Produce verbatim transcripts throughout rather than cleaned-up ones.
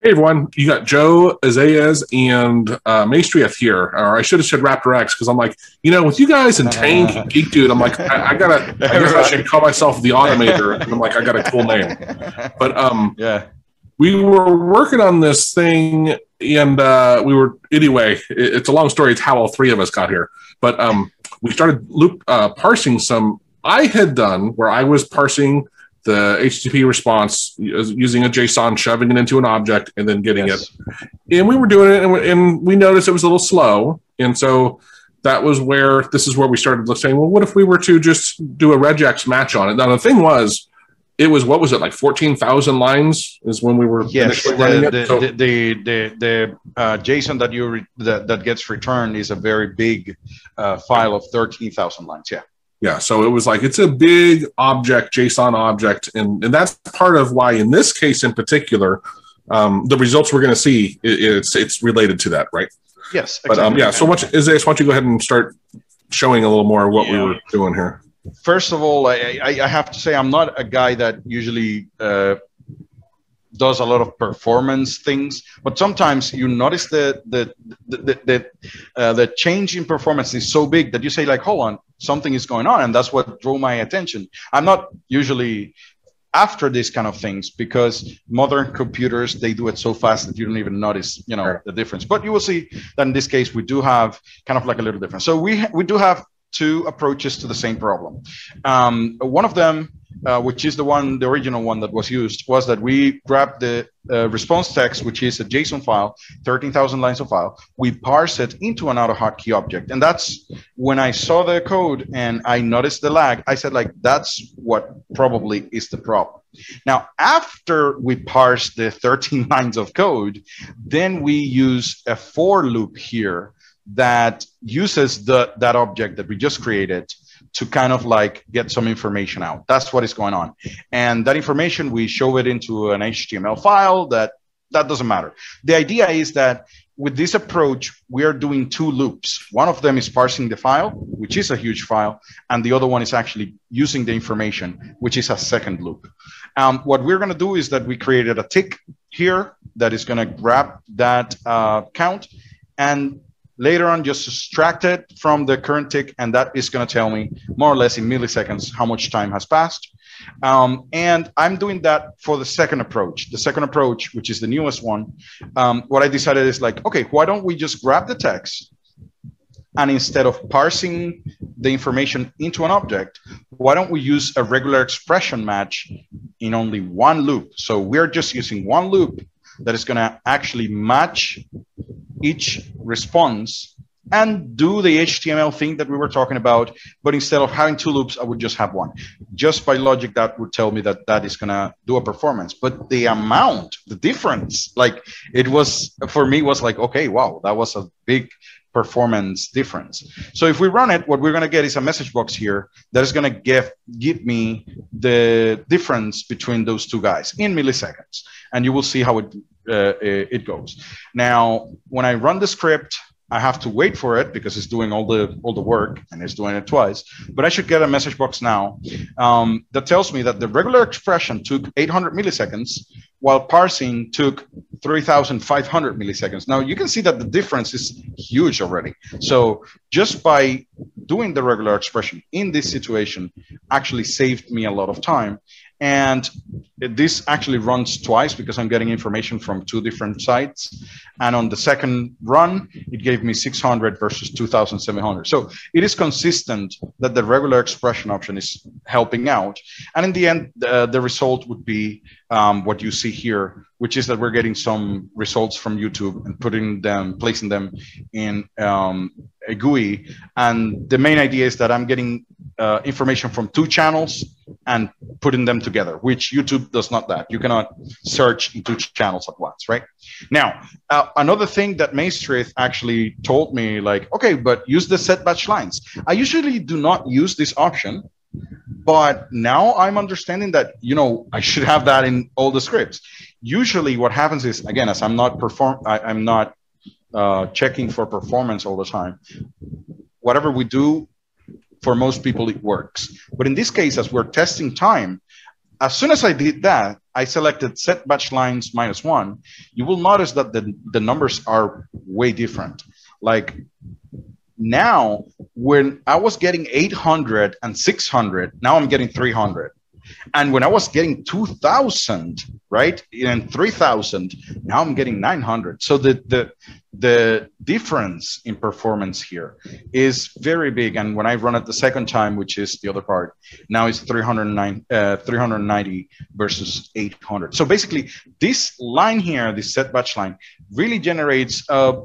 Hey everyone, you got Joe Isaias and uh, Maestrith here, or I should have said Raptor X, because I'm like, you know, with you guys and Tank and Geek Dude, I'm like, I, I gotta, I guess I should call myself the Automator, and I'm like, I got a cool name. But um, yeah, we were working on this thing, and uh, we were anyway. It, it's a long story. It's how all three of us got here, but um, we started loop uh, parsing some. I had done where I was parsing the H T T P response using a JSON, shoving it into an object, and then getting yes. it. And we were doing it, and we, and we noticed it was a little slow. And so that was where, this is where we started saying, well, what if we were to just do a regex match on it? Now, the thing was, it was, what was it, like fourteen thousand lines is when we were yes, initially running the, it? The, so the, the, the, the uh, JSON that, you re that, that gets returned is a very big uh, file of thirteen thousand lines, yeah. Yeah, so it was like, it's a big object, JSON object, and, and that's part of why in this case in particular, um, the results we're going to see, it, it's it's related to that, right? Yes, exactly. But um, yeah, so much, Isaias, why don't you go ahead and start showing a little more what yeah. we were doing here. First of all, I, I have to say I'm not a guy that usually uh, does a lot of performance things, but sometimes you notice that the, the, the, the, uh, the change in performance is so big that you say like, hold on, something is going on, and that's what drew my attention. I'm not usually after these kind of things because modern computers, they do it so fast that you don't even notice, you know, sure. the difference. But you will see that in this case, we do have kind of like a little difference. So we, we do have two approaches to the same problem. Um, one of them, uh, which is the one, the original one that was used, was that we grabbed the uh, response text, which is a JSON file, thirteen thousand lines of file. We parse it into an AutoHotkey object. And that's when I saw the code and I noticed the lag, I said, like, that's what probably is the problem. Now, after we parse the thirteen lines of code, then we use a for loop here that uses the that object that we just created to kind of like get some information out. That's what is going on. And that information, we show it into an H T M L file. That, that doesn't matter. The idea is that with this approach, we are doing two loops. One of them is parsing the file, which is a huge file, and the other one is actually using the information, which is a second loop. Um, what we're gonna do is that we created a tick here that is gonna grab that uh, count, and later on, just subtract it from the current tick, and that is going to tell me more or less in milliseconds how much time has passed. Um, and I'm doing that for the second approach. The second approach, which is the newest one, um, what I decided is like, okay, why don't we just grab the text, and instead of parsing the information into an object, why don't we use a regular expression match in only one loop? So we're just using one loop that is going to actually match each response and do the H T M L thing that we were talking about, but instead of having two loops, I would just have one. Just by logic, that would tell me that that is gonna do a performance, but the amount, the difference, like it was, for me was like, okay, wow, that was a big performance difference. So if we run it, what we're gonna get is a message box here that is gonna give, give me the difference between those two guys in milliseconds. And you will see how it Uh, it goes. Now, when I run the script, I have to wait for it because it's doing all the all the work and it's doing it twice. But I should get a message box now um, that tells me that the regular expression took eight hundred milliseconds, while parsing took three thousand five hundred milliseconds. Now you can see that the difference is huge already. So just by doing the regular expression in this situation actually saved me a lot of time. And this actually runs twice because I'm getting information from two different sites. And on the second run, it gave me six hundred versus two thousand seven hundred. So it is consistent that the regular expression option is helping out. And in the end, uh, the result would be um, what you see here, which is that we're getting some results from YouTube and putting them, placing them in um, a G U I. And the main idea is that I'm getting uh, information from two channels and putting them together, which YouTube does not that. You cannot search in two channels at once, right? Now, uh, another thing that Maestrith actually told me, like, okay, but use the set batch lines. I usually do not use this option, but now I'm understanding that, you know, I should have that in all the scripts. Usually what happens is, again, as I'm not perform, I, I'm not uh, checking for performance all the time, whatever we do, for most people, it works. But in this case, as we're testing time, As soon as I did that, I selected set batch lines minus one. You will notice that the, the numbers are way different. Like now, when I was getting eight hundred and six hundred, now I'm getting three hundred. And when I was getting two thousand, right, and three thousand, now I'm getting nine hundred. So the, the, the difference in performance here is very big. And when I run it the second time, which is the other part, now it's three hundred nine, uh, three ninety versus eight hundred. So basically, this line here, this set batch line, really generates a,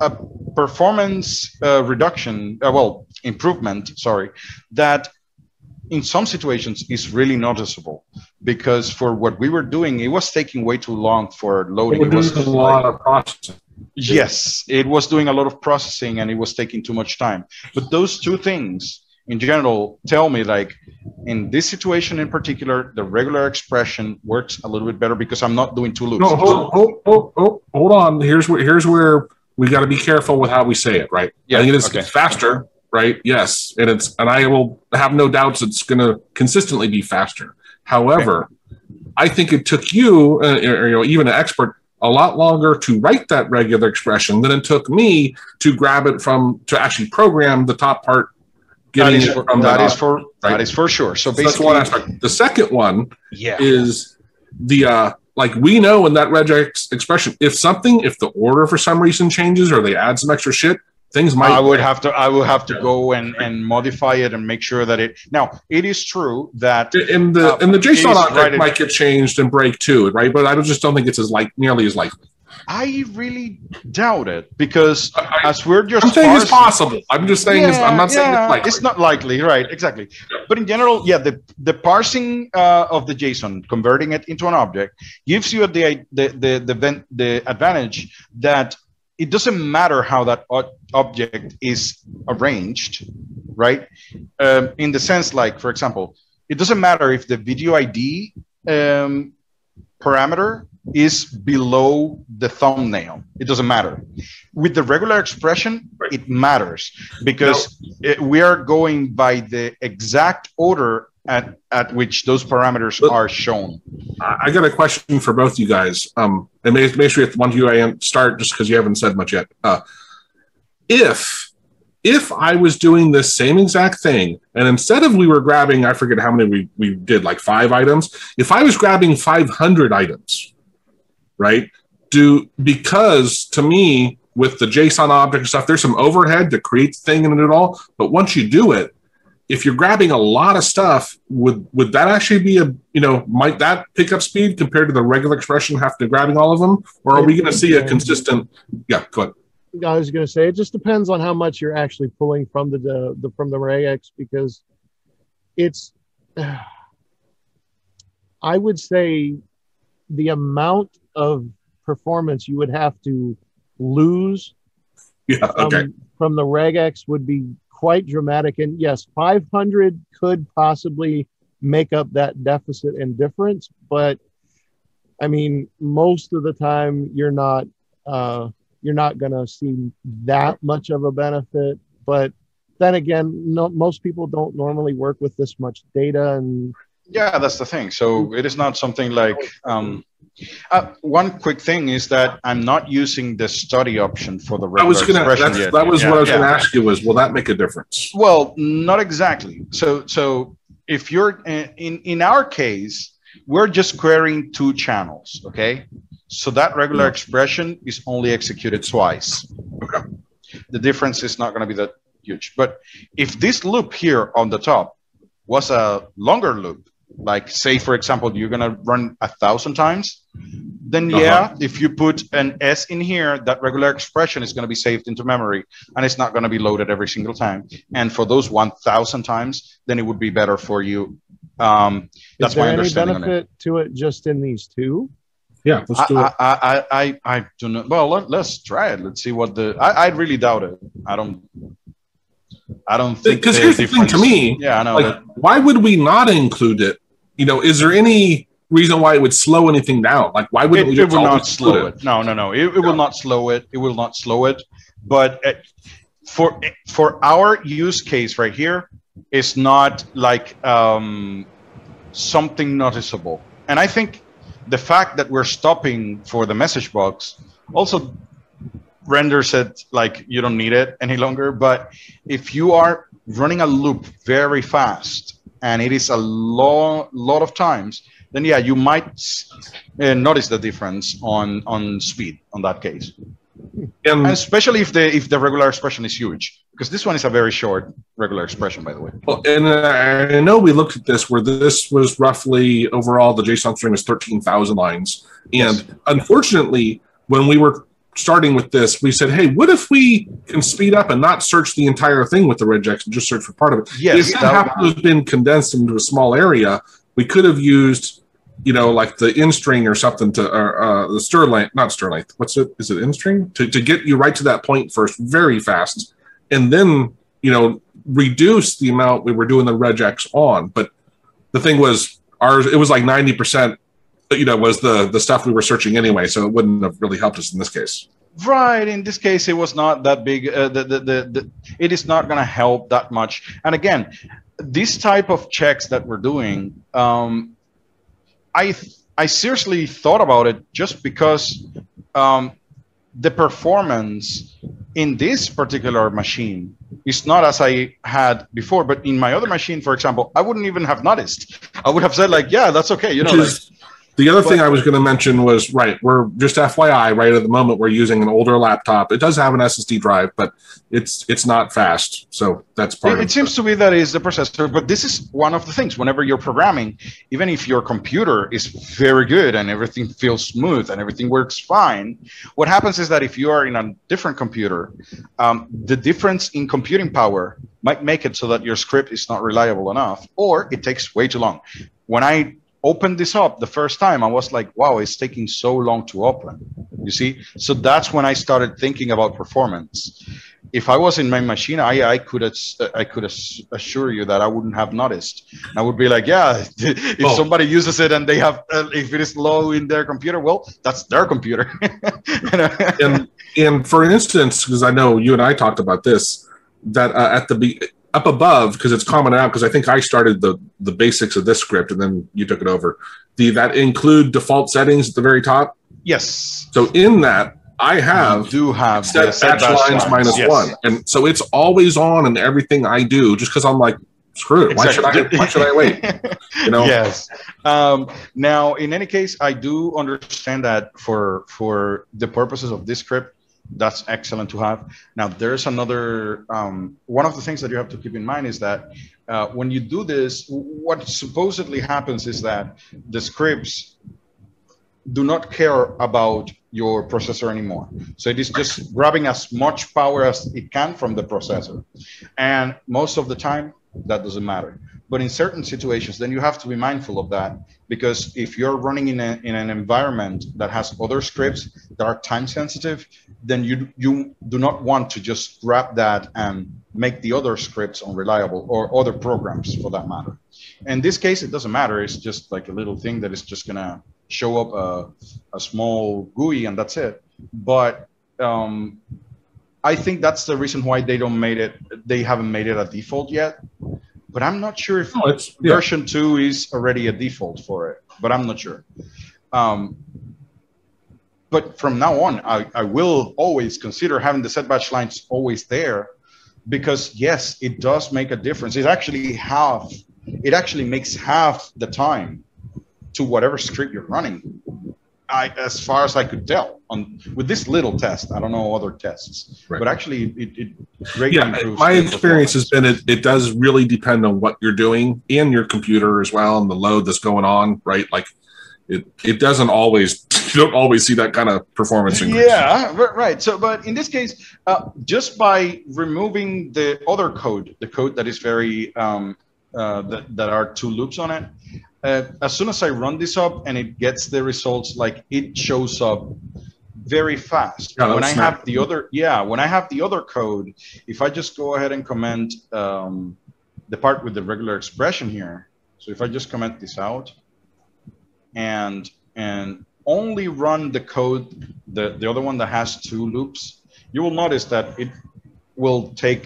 a performance uh, reduction, uh, well, improvement, sorry, that in some situations is really noticeable, because for what we were doing, it was taking way too long for loading. It was a lot of processing. Yes, it was doing a lot of processing and it was taking too much time. But those two things in general tell me, like, in this situation in particular, the regular expression works a little bit better because I'm not doing two loops. No, hold, hold, hold, hold, hold on. Here's where, here's where we got to be careful with how we say it, right? Yeah, I think it is okay. Faster. Right. Yes. And it's, and I will have no doubts it's going to consistently be faster. However, okay. I think it took you, uh, or, you know, even an expert, a lot longer to write that regular expression than it took me to grab it from, to actually program the top part. That is, it from that, is for, right? That is for sure. So basically, so that's one aspect. The second one yeah. is the, uh, like, we know in that regex expression, if something, if the order for some reason changes or they add some extra shit, things might. I would have to. I would have to go and, and modify it and make sure that it. Now, it is true that in the uh, in the JSON object might get changed and break too, right? But I just don't think it's as like nearly as likely. I really doubt it, because I, as we're just. I'm saying it's possible. I'm just saying. Yeah, it's, I'm not yeah, saying it's likely. It's not likely, right? Exactly. Yeah. But in general, yeah, the the parsing uh, of the JSON, converting it into an object, gives you the the the the, the advantage that it doesn't matter how that object is arranged, right? Um, in the sense, like, for example, it doesn't matter if the video I D um, parameter is below the thumbnail. It doesn't matter. With the regular expression, it matters, because no. it, we are going by the exact order at, at which those parameters but, are shown. I got a question for both you guys. Um, and make, make sure if one of you I start, just because you haven't said much yet. Uh, if if I was doing this same exact thing, and instead of we were grabbing, I forget how many we, we did, like five items. If I was grabbing five hundred items, right? Do because to me, with the JSON object stuff, there's some overhead to create the thing and it all. But once you do it, if you're grabbing a lot of stuff, would would that actually be a, you know, might that pick up speed compared to the regular expression after grabbing all of them? Or are we going to see a consistent, yeah, go ahead. I was going to say, it just depends on how much you're actually pulling from the, the, the from the regex, because it's, uh, I would say the amount of performance you would have to lose yeah, okay. from, from the regex would be quite dramatic. And yes, five hundred could possibly make up that deficit and difference, but I mean, most of the time you're not uh, you're not going to see that much of a benefit. But then again, no, most people don't normally work with this much data, and yeah, that's the thing. So it is not something like. Um, Uh, one quick thing is that I'm not using the study option for the regular expression yet. That was what I was going to ask you, was will that make a difference? Well, not exactly. So, so if you're in, in our case, we're just querying two channels. Okay. So that regular expression is only executed twice. Okay. The difference is not going to be that huge, but if this loop here on the top was a longer loop, like say, for example, you're going to run a thousand times, then yeah, uh-huh. if you put an S in here, that regular expression is going to be saved into memory and it's not going to be loaded every single time. And for those one thousand times, then it would be better for you. Um, that's my understanding on it. Is there any benefit to it just in these two? Yeah, let's do I, it. I, I, I, I don't know. Well, let, let's try it. Let's see what the, I, I really doubt it. I don't I don't think because here's the thing to me. Yeah, I know. Like, that, why would we not include it? You know, is there any reason why it would slow anything down? Like, why would it, we it will not slow it? it? No, no, no. It, it no. will not slow it. It will not slow it. But uh, for for our use case right here, it's not like um, something noticeable. And I think the fact that we're stopping for the message box also renders it like you don't need it any longer. But if you are running a loop very fast and it is a long, lot of times, then yeah, you might uh, notice the difference on, on speed on that case. Um, and especially if the, if the regular expression is huge, because this one is a very short regular expression, by the way. Well, and uh, I know we looked at this where this was roughly overall, the JSON string was thirteen thousand lines. And yes. Unfortunately, when we were starting with this, we said, hey, what if we can speed up and not search the entire thing with the regex and just search for part of it? Yes, if that happened to have been condensed into a small area, we could have used, you know, like the in string or something to uh, uh, the stir length, not stir length. What's it? Is it in string to to get you right to that point first, very fast, and then you know reduce the amount we were doing the regex on. But the thing was, ours it was like ninety percent. You know, was the the stuff we were searching anyway, so it wouldn't have really helped us in this case. Right. In this case, it was not that big. Uh, the, the, the the it is not going to help that much. And again, this type of checks that we're doing. Um, I I seriously thought about it just because um, the performance in this particular machine is not as I had before. But in my other machine, for example, I wouldn't even have noticed. I would have said like, yeah, that's okay. You know, like, the other but, thing I was going to mention was, right, we're just F Y I, right at the moment, we're using an older laptop. It does have an S S D drive, but it's it's not fast. So that's part it, of it. It seems to me that is the processor, but this is one of the things. Whenever you're programming, even if your computer is very good and everything feels smooth and everything works fine, what happens is that if you are in a different computer, um, the difference in computing power might make it so that your script is not reliable enough, or it takes way too long. When I opened this up the first time, I was like, wow, it's taking so long to open, you see? So that's when I started thinking about performance. If I was in my machine, I, I could I could assure you that I wouldn't have noticed. And I would be like, yeah, if oh. somebody uses it and they have, uh, if it is low in their computer, well, that's their computer. and, and for instance, because I know you and I talked about this, that uh, at the beginning, up above, because it's common out, because I think I started the, the basics of this script and then you took it over. The that include default settings at the very top? Yes. So in that, I have, do have set batch lines minus yes. one. And so it's always on in everything I do, just because I'm like, screw it. Exactly. Why, should I, why should I wait? You know? Yes. Um, now, in any case, I do understand that for for the purposes of this script, that's excellent to have. Now, there's another, um, one of the things that you have to keep in mind is that uh, when you do this, what supposedly happens is that the scripts do not care about your processor anymore. So it is just grabbing as much power as it can from the processor. And most of the time, that doesn't matter. But in certain situations, then you have to be mindful of that, because if you're running in, a, in an environment that has other scripts that are time sensitive, then you, you do not want to just grab that and make the other scripts unreliable, or other programs for that matter. In this case, it doesn't matter. It's just like a little thing that is just going to show up a, a small G U I and that's it. But um, I think that's the reason why they don't made it. They haven't made it a default yet. But I'm not sure if no, it's, yeah. version two is already a default for it, but I'm not sure. Um, but from now on, I, I will always consider having the set batch lines always there, because yes, it does make a difference. It actually half, it actually makes half the time to whatever script you're running. I, as far as I could tell, on with this little test, I don't know other tests, right. but actually it, it greatly yeah, improves. My experience has been it, it does really depend on what you're doing and your computer as well, and the load that's going on, right? Like it, it doesn't always, you don't always see that kind of performance increase. Yeah, right. So, but in this case, uh, just by removing the other code, the code that is very, um, uh, that, that are two loops on it, Uh, as soon as I run this up and it gets the results, like it shows up very fast. Yeah, when I have nice. the other, yeah, when I have the other code, if I just go ahead and comment um, the part with the regular expression here. So if I just comment this out and and only run the code, the the other one that has two loops, you will notice that it will take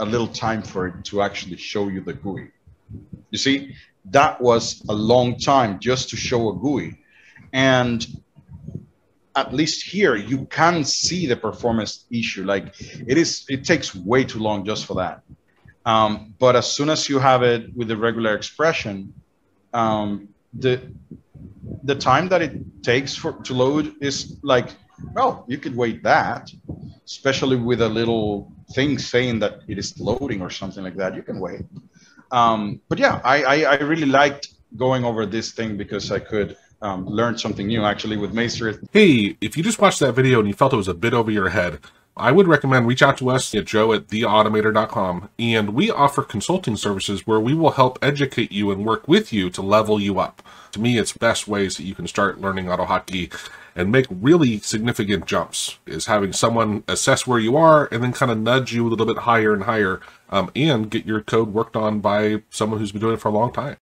a little time for it to actually show you the G U I. You see? that was a long time just to show a G U I. And at least here, you can see the performance issue. Like it is, it takes way too long just for that. Um, but as soon as you have it with the regular expression, um, the the time that it takes for to load is like, well, you could wait that, especially with a little thing saying that it is loading or something like that. You can wait. Um, but yeah, I, I, I really liked going over this thing because I could um, learn something new actually with Maestrith. Hey, if you just watched that video and you felt it was a bit over your head, I would recommend reach out to us at Joe at the automator dot com, and we offer consulting services where we will help educate you and work with you to level you up. To me, it's best ways that you can start learning AutoHotkey and make really significant jumps, is having someone assess where you are and then kind of nudge you a little bit higher and higher, um, and get your code worked on by someone who's been doing it for a long time.